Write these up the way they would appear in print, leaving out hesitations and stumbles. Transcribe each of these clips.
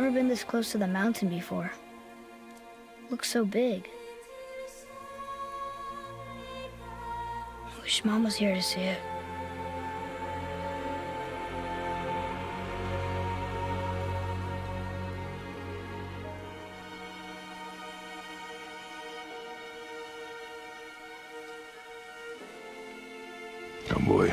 Never been this close to the mountain before. Looks so big. I wish Mom was here to see it. Oh boy.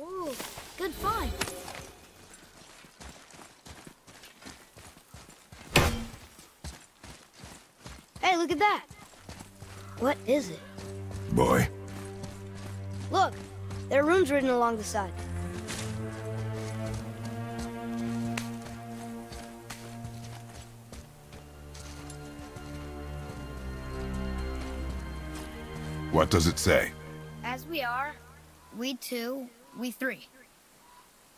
Ooh, good find. Hey, look at that. What is it? Boy. Look, there are runes written along the side. What does it say? As we are, we two, we three.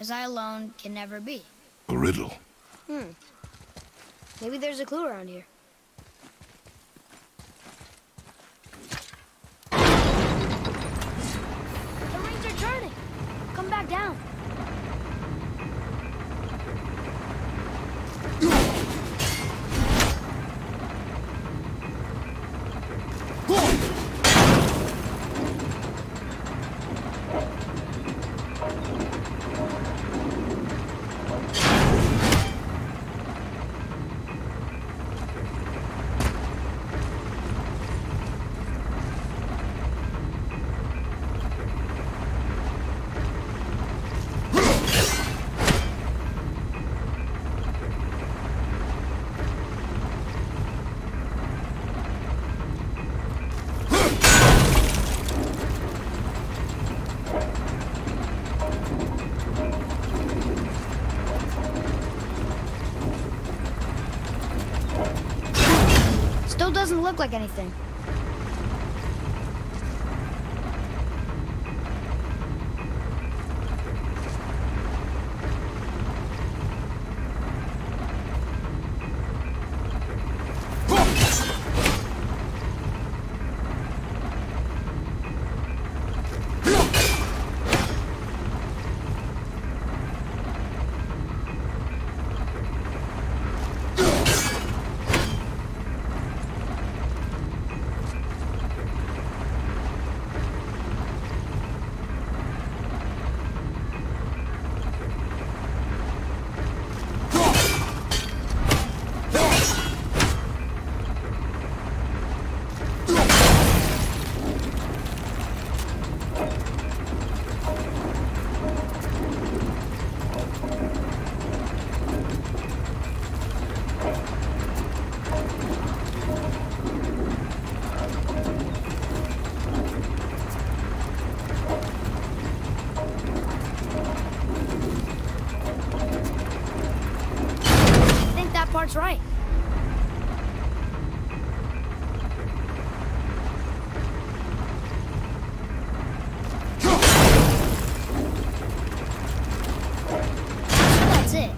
As I alone can never be. A riddle. Maybe there's a clue around here. Down. Doesn't look like anything. That's right. That's it.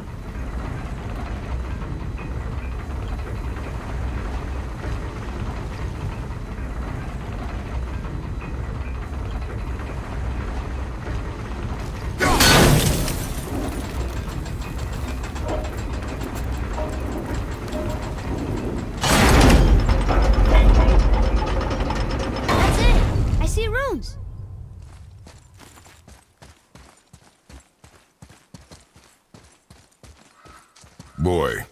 Boy,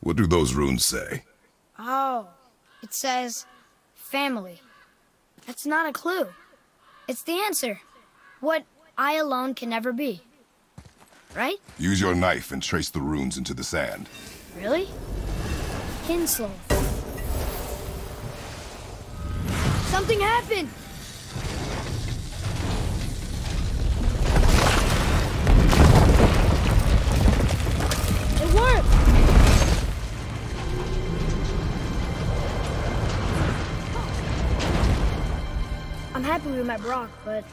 what do those runes say? Oh, it says family. That's not a clue. It's the answer. What I alone can never be. Right? Use your knife and trace the runes into the sand. Really? Kinslow. Something happened! I'm happy we met Brock, but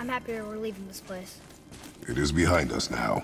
I'm happy we're leaving this place. It is behind us now.